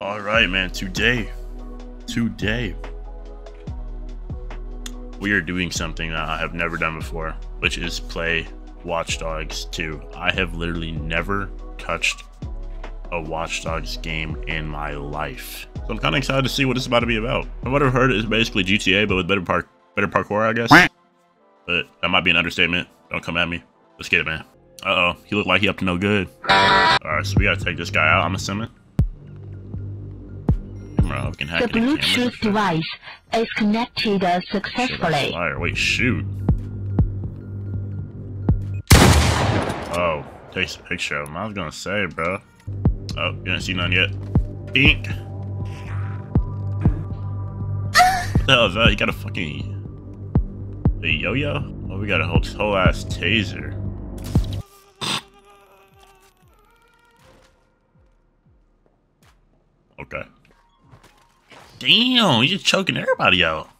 Alright, man, today we are doing something that I have never done before, which is play Watch Dogs 2. I have literally never touched a Watch Dogs game in my life, so I'm kind of excited to see what it's about to be about. From what I've heard, it's basically GTA, but with better parkour, I guess. But that might be an understatement. Don't come at me. Let's get it, man. Uh-oh, he looked like he up to no good. Alright, so we gotta take this guy out, I'm assuming. The Bluetooth device is connected successfully. Wait, shoot. Oh, takes a picture of him. I was gonna say, bro. Oh, you didn't see none yet. Ink. What the hell is that? You got a fucking a yo-yo? Oh, we got a whole ass taser. Okay. Damn, you just choking everybody out.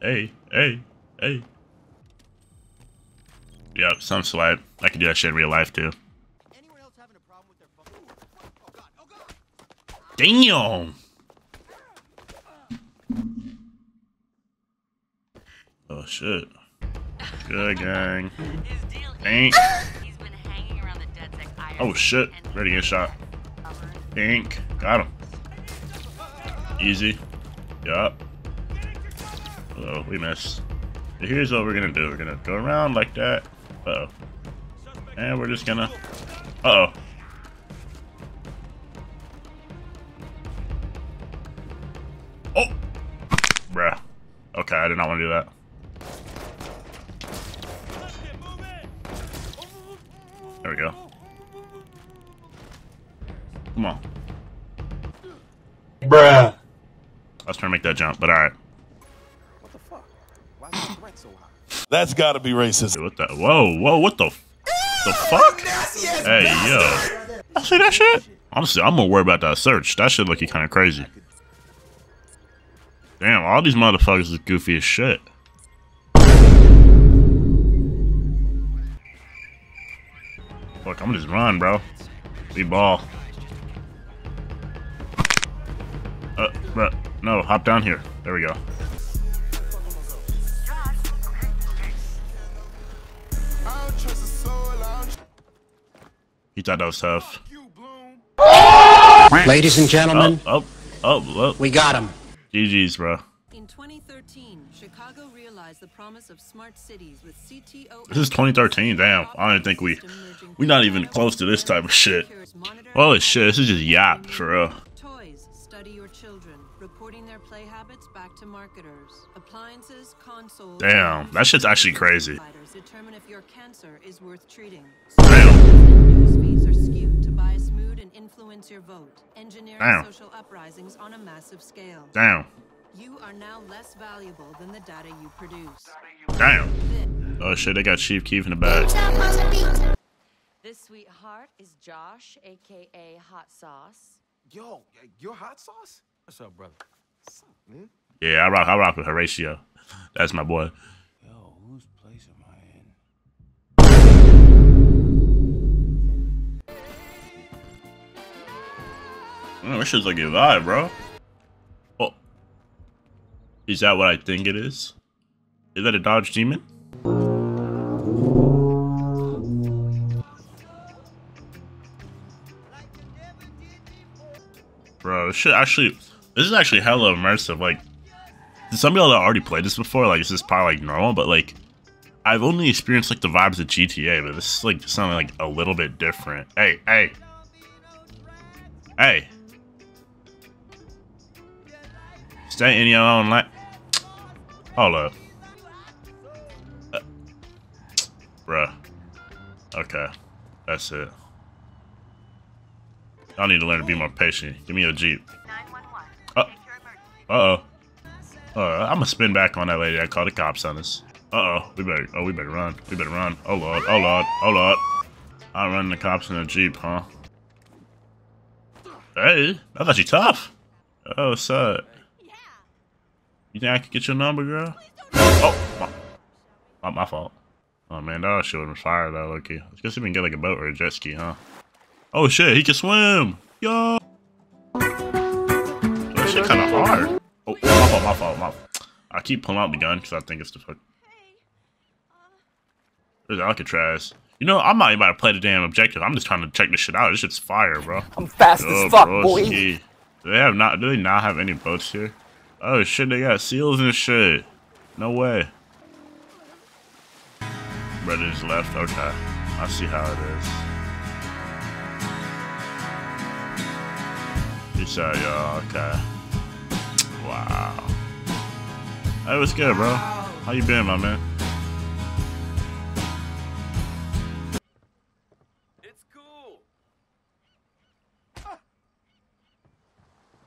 Hey. Yep, some swipe. I can do that shit in real life too. Anyone else having a problem with their phone? Oh god, oh god. Damn. Oh shit. Good gang. Dang. He's been hanging around the dead tech iron. Oh shit. Ready to get shot. Pink. Got him. Easy. Yup. Uh-oh, we missed. So here's what we're gonna do. We're gonna go around like that. Uh-oh. And we're just gonna... Uh-oh. Oh! Bruh. Okay, I did not want to do that. There we go. Come on. Bruh. I was trying to make that jump, but alright. What the fuck? Why is the threat so high? That's gotta be racist. Dude, what the? Whoa, what the fuck? Hey, yo. I see that shit? Honestly, I'm gonna worry about that search. That shit looking kinda crazy. Damn, all these motherfuckers is goofy as shit. Fuck, I'm gonna just run, bro. We ball. But no, hop down here. There we go. He thought that was tough. Ladies and gentlemen, we got him. GG's, bro. In 2013, Chicago realized the promise of smart cities with CTO. This is 2013. Damn, I don't think we're not even close to this type of shit. Holy shit, this is just yap for real. Your children reporting their play habits back to marketers. Appliances, consoles. Damn, that shit's actually crazy. Determine if your cancer is worth treating. Damn. News feeds are skewed to bias mood and influence your vote. Engineering social uprisings on a massive scale. Damn. You are now less valuable than the data you produce. Damn. Oh shit, they got Chief Keefe in the bag. This sweetheart is Josh, aka Hot Sauce. Yo, you're Hot Sauce? What's up, brother? What's up, man? Yeah, I rock with Horatio. That's my boy. Yo, whose place am I in? Man, this shit's like a vibe, bro. Oh. Is that what I think it is? Is that a Dodge Demon? Bro, this is actually hella immersive. Like, some people that already played this before, like, this is probably like normal, but like, I've only experienced like the vibes of GTA, but this is like something like a little bit different. Hey. Stay in your own life. Hold up. Bruh. Okay, that's it. I need to learn to be more patient. Give me a Jeep. I'm gonna spin back on that lady. I called the cops on us. We better run. Oh lord. Oh lord. I'm running the cops in a Jeep, huh? Hey, that's actually tough. Oh, what's up? You think I could get your number, girl? Oh, not my fault. Oh man, that shit was fire though, Loki. I guess he can get like a boat or a jet ski, huh? Oh shit, he can swim! Yo! That shit kinda hard. Oh, my fault. I keep pulling out the gun because I think it's the fuck. There's Alcatraz. You know, I'm not even about to play the damn objective. I'm just trying to check this shit out. This shit's fire, bro. I'm fast as fuck, boy. Do they not have any boats here? Oh shit, they got seals and shit. No way. Brother just left. Okay, I see how it is. Peace out, y'all. Okay. Wow. Hey, what's good, bro? How you been, my man? It's cool.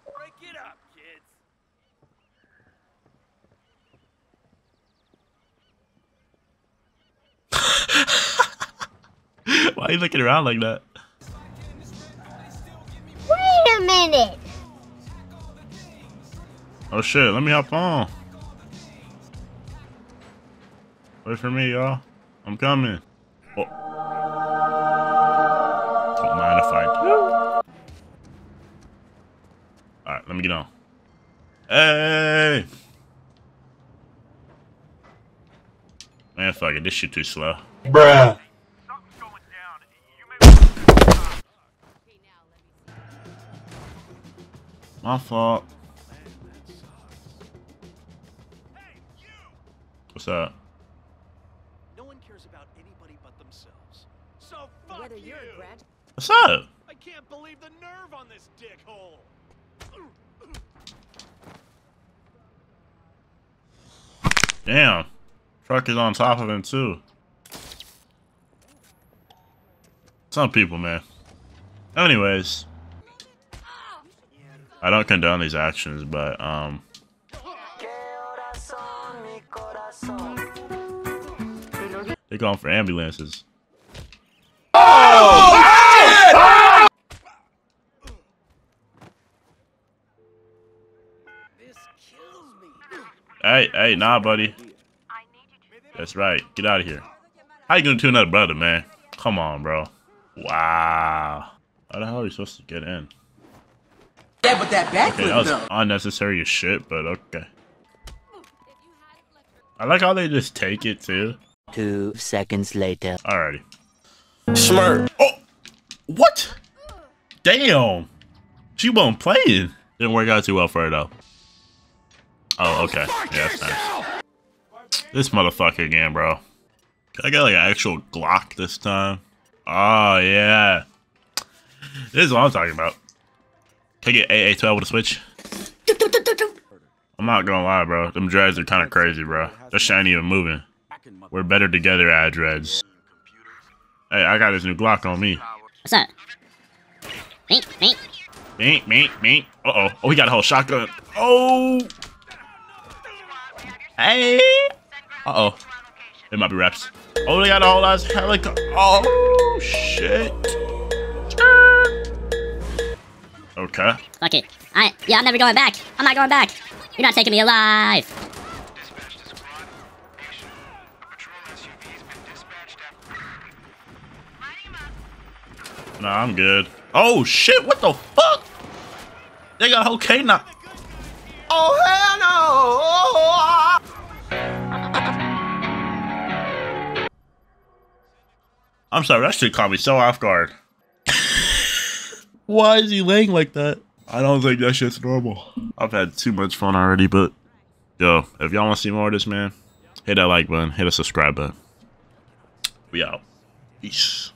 Break it up, kids. Why are you looking around like that? Wait a minute! Oh shit, let me hop on. Wait for me, y'all. I'm coming. Oh. Don't mind if I do. Alright, let me get on. Hey! Man, fuck it, this shit too slow. Bruh. My fault. What's up? No one cares about anybody but themselves. So fuck you. What's up? I can't believe the nerve on this dickhole. Damn. Truck is on top of him too. Some people, man. Anyways. I don't condone these actions, but, they're going for ambulances. Oh! This kills me. Hey, nah, buddy. That's right. Get out of here. How you gonna do another brother, man? Come on, bro. Wow. How the hell are you supposed to get in? Yeah, but that backflip, okay, that was though. Unnecessary as shit, but okay. I like how they just take it too. 2 seconds later. Alrighty. Smurf. Oh, what? Damn. She wasn't playing. Didn't work out too well for her though. Oh, okay. Yeah, that's nice. This motherfucker again, bro. I got like an actual Glock this time. Oh yeah. This is what I'm talking about. Can I get AA12 with a switch? I'm not gonna lie, bro. Them dreads are kind of crazy, bro. That shit ain't even moving. We're better together, ad dreads. Hey, I got this new Glock on me. What's up? Meep. Uh-oh. Oh, he got a whole shotgun. Oh! Hey! Uh-oh. It might be raps. Oh, they got a whole ass helicopter. Oh, shit. Okay. Fuck it. I'm never going back. I'm not going back. You're not taking me alive. Nah, I'm good. Oh shit! What the fuck? They got a whole K9. Oh hell no! Oh, ah. I'm sorry. That shit caught me so off guard. Why is he laying like that? I don't think that shit's normal. I've had too much fun already, but... Yo, if y'all want to see more of this, man, hit that like button, hit a subscribe button. We out. Peace.